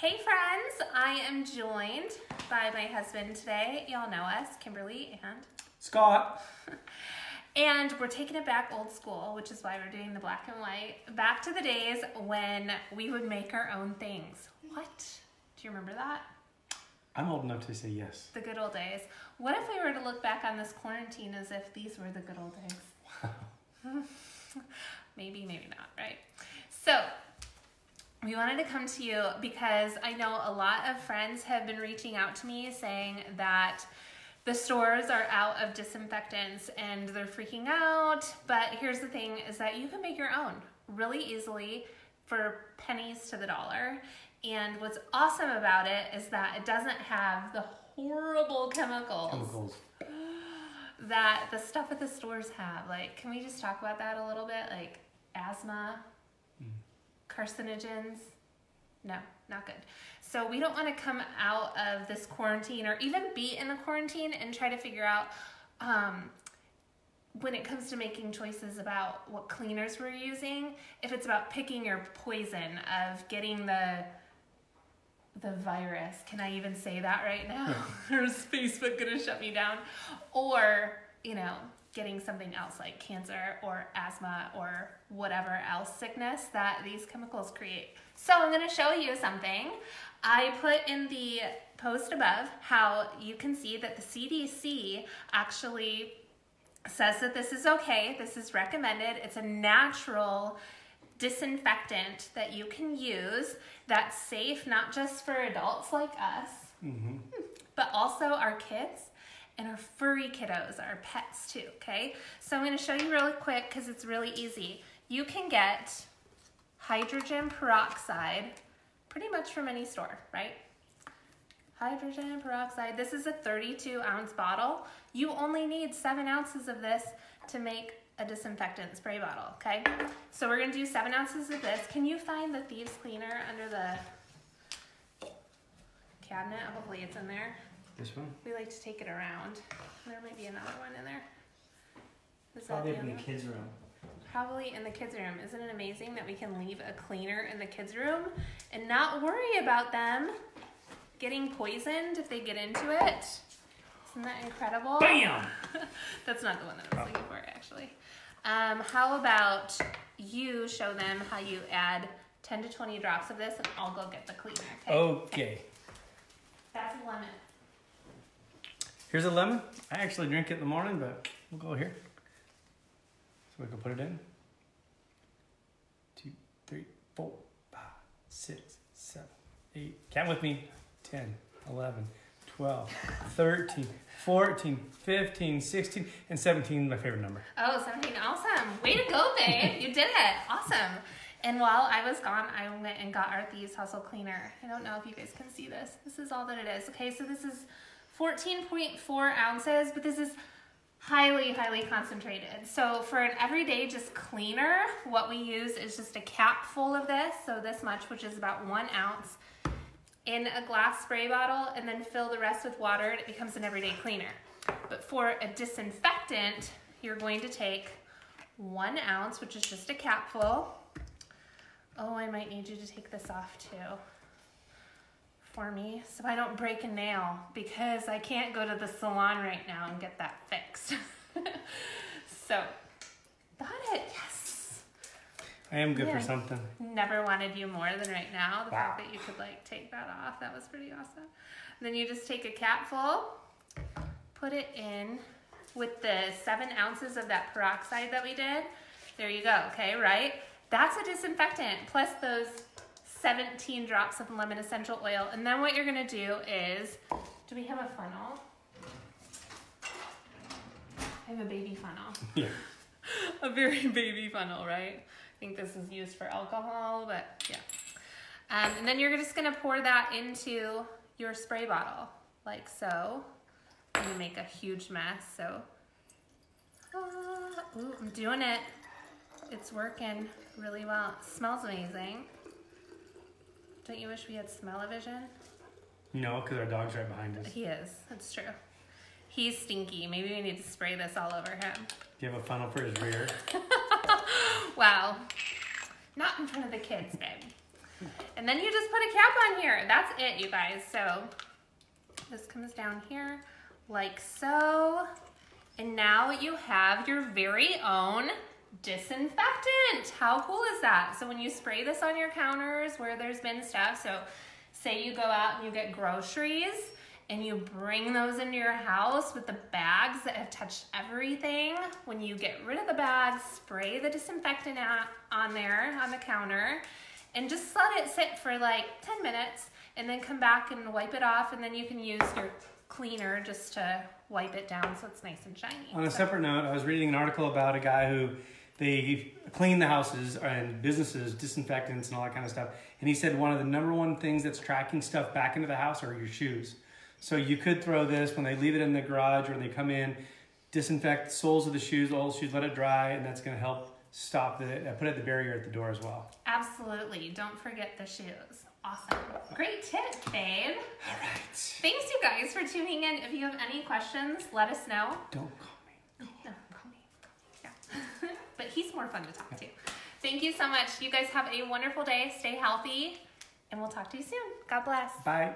Hey friends, I am joined by my husband today. Y'all know us, Kimberly and Scott. And we're taking it back old school, which is why we're doing the black and white. Back to the days when we would make our own things. What? Do you remember that? I'm old enough to say yes. The good old days. What if we were to look back on this quarantine as if these were the good old days? Wow. Maybe, maybe not, right? So, we wanted to come to you because I know a lot of friends have been reaching out to me saying that the stores are out of disinfectants and they're freaking out. But here's the thing is that you can make your own really easily for pennies to the dollar. And what's awesome about it is that it doesn't have the horrible chemicals that the stuff at the stores have. Like, can we just talk about that a little bit? Like asthma. Carcinogens, no, not good. So we don't want to come out of this quarantine or even be in the quarantine and try to figure out when it comes to making choices about what cleaners we're using, if it's about picking your poison of getting the virus. Can I even say that right now? Or is Facebook gonna shut me down? Or, you know, getting something else like cancer or asthma or whatever else sickness that these chemicals create. So I'm going to show you something. I put in the post above how you can see that the CDC actually says that this is okay, this is recommended, it's a natural disinfectant that you can use that's safe not just for adults like us, but also our kids. And our furry kiddos, our pets too, okay? So I'm gonna show you really quick because it's really easy. You can get hydrogen peroxide pretty much from any store, right? Hydrogen peroxide, this is a 32-ounce bottle. You only need 7 ounces of this to make a disinfectant spray bottle, okay? So we're gonna do 7 ounces of this. Can you find the Thieves cleaner under the cabinet? Hopefully it's in there. This one? We like to take it around. There might be another one in there. Probably in the kids' room. Probably in the kids' room. Isn't it amazing that we can leave a cleaner in the kids' room and not worry about them getting poisoned if they get into it? Isn't that incredible? Bam! That's not the one that I was looking for, actually. How about you show them how you add 10 to 20 drops of this, and I'll go get the cleaner. Okay. Okay. That's a lemon. Here's a lemon. I actually drink it in the morning, but we'll go here. So we can put it in. 2, 3, 4, 5, 6, 7, 8. Count with me. 10, 11, 12, 13, 14, 15, 16, and 17, my favorite number. Oh, 17, awesome. Way to go, babe. You did it. Awesome. And while I was gone, I went and got our Thieves household cleaner. I don't know if you guys can see this. This is all that it is. Okay, so this is 14.4 ounces, but this is highly, highly concentrated. So for an everyday just cleaner, what we use is just a cap full of this, so this much, which is about 1 ounce, in a glass spray bottle, and then fill the rest with water, and it becomes an everyday cleaner. But for a disinfectant, you're going to take 1 ounce, which is just a cap full. Oh, I might need you to take this off too. For me, so I don't break a nail because I can't go to the salon right now and get that fixed. So, got it, yes. I am good for something. Never wanted you more than right now. The fact that you could like take that off, that was pretty awesome. And then you just take a cap full, put it in with the 7 ounces of that peroxide that we did. There you go, okay, right? That's a disinfectant, plus those 17 drops of lemon essential oil. And then what you're gonna do is, do we have a funnel? I have a baby funnel. Yeah. A very baby funnel, right? I think this is used for alcohol, but yeah. And then you're just gonna pour that into your spray bottle, like so. And you make a huge mess, so. Ooh, I'm doing it. It's working really well. It smells amazing. Don't you wish we had smell-o-vision? No, because our dog's right behind us. He is. That's true. He's stinky. Maybe we need to spray this all over him. Do you have a funnel for his rear? Wow. Not in front of the kids, babe. And then you just put a cap on here. That's it, you guys. So this comes down here like so. And now you have your very own disinfectant. How cool is that? So when you spray this on your counters where there's been stuff, so say you go out and you get groceries and you bring those into your house with the bags that have touched everything, when you get rid of the bags, spray the disinfectant on there on the counter and just let it sit for like 10 minutes and then come back and wipe it off, and then you can use your cleaner just to wipe it down so it's nice and shiny. On a separate note, I was reading an article about a guy who they clean the houses and businesses, disinfectants and all that kind of stuff. And he said one of the #1 things that's tracking stuff back into the house are your shoes. So you could throw this when they leave it in the garage or when they come in, disinfect the soles of the shoes, all the shoes, let it dry, and that's going to help stop the, put at the barrier at the door as well. Absolutely. Don't forget the shoes. Awesome. Great tip, babe. All right. Thanks, you guys, for tuning in. If you have any questions, let us know. Don't call me. No, call me. Yeah. But he's more fun to talk to. Thank you so much. You guys have a wonderful day. Stay healthy, and we'll talk to you soon. God bless. Bye.